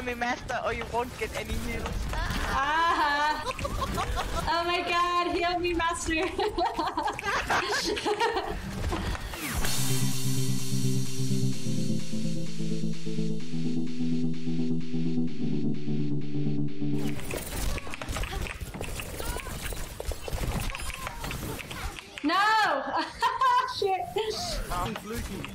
call me master or you won't get any heals. Ah! Oh my god, heal me, master! No! Shit! I'm fluky.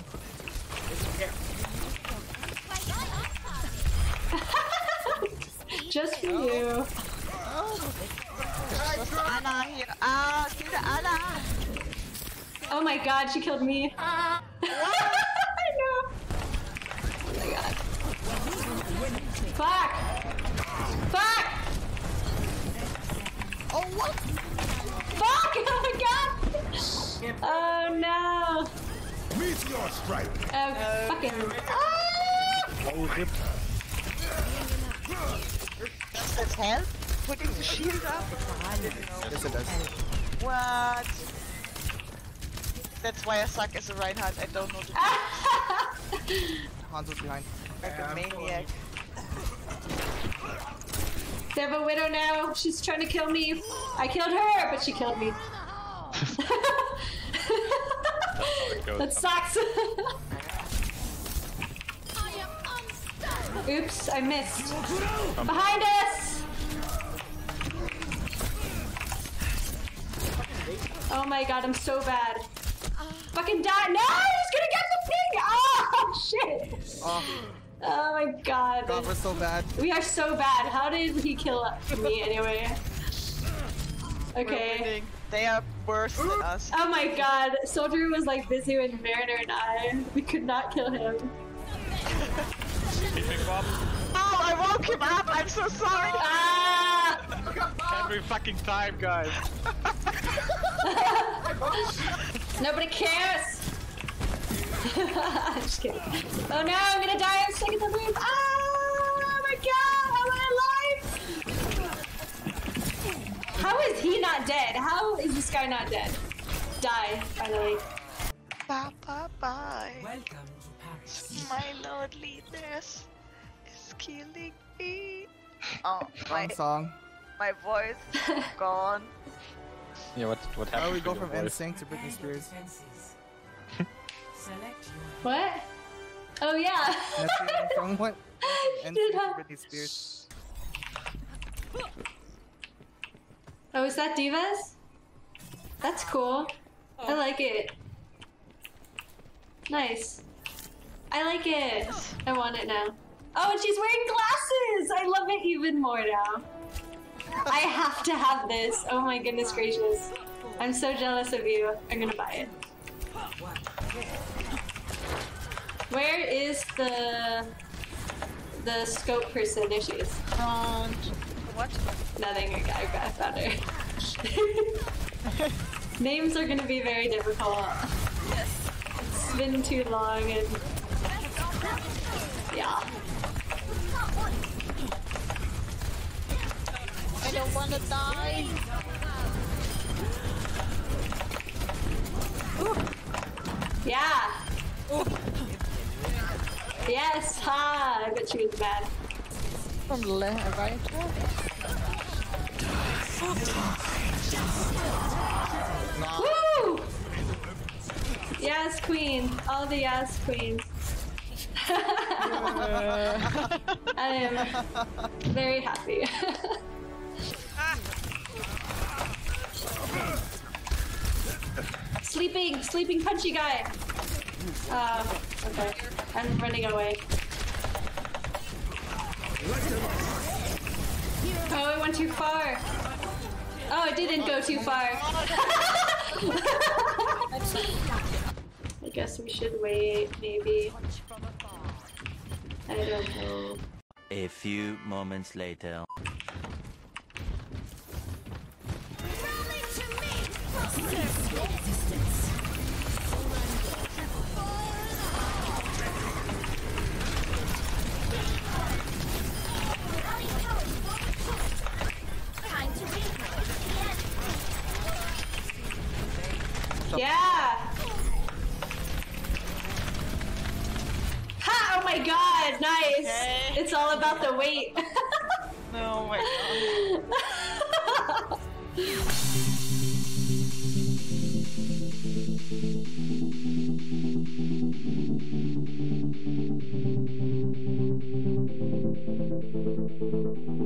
Just for you. Anna here. Ah, kill the Anna. Oh my god, she killed me. I know. Oh my god. Fuck! Fuck! Oh what? Fuck! Oh my god! Oh no! Meteor strike! Oh fucking. Oh! Does that help? Putting the shield up? Yes, it does. What? That's why I suck as a Reinhardt. I don't know the Hanzo's behind. Like a maniac. They have a widow now. She's trying to kill me. I killed her, but she killed me. That sucks. Oops, I missed. Behind us! Oh my god, I'm so bad. Fucking die! No! He's gonna get the thing! Oh, shit! Oh my god. God, we're so bad. We are so bad. How did he kill me anyway? Okay. They are worse than us. Oh my god. Soldier was like busy with Mariner and I. We could not kill him. Oh, I woke him up! I'm so sorry! Ah! Every fucking time, guys! Nobody cares! I'm just kidding. Oh no, I'm gonna die! I'm stuck in the loop! Oh my god! I'm alive! How is he not dead? How is this guy not dead? Die, by the way. Bye bye bye! Welcome. My loneliness is killing me. Oh, my song. My voice is gone. Yeah, what happened? Oh, we go from NSYNC to Britney Spears. What? Oh yeah. Song point. NSYNC to Britney Spears. Oh, is that Divas? That's cool. Oh. I like it. Nice. I like it. I want it now. Oh, and she's wearing glasses! I love it even more now. I have to have this. Oh my goodness gracious. I'm so jealous of you. I'm gonna buy it. Where is the scope person? There she is. What? Nothing. I found her. Names are gonna be very difficult. Yes. It's been too long and... Yeah. I don't want to die. Ooh. Yeah. Ooh. Yes, ha! I bet she was bad. From left, right? Woo! Yes, queen. All the yes queens. I am very happy. Sleeping punchy guy. Okay. I'm running away. Oh, it went too far. Oh, it didn't go too far. I guess we should wait, maybe. I don't know. A few moments later. Rally to me! Resistance. Time to reload. Yeah! Oh my god, nice! Okay. It's all about the weight. Oh my god.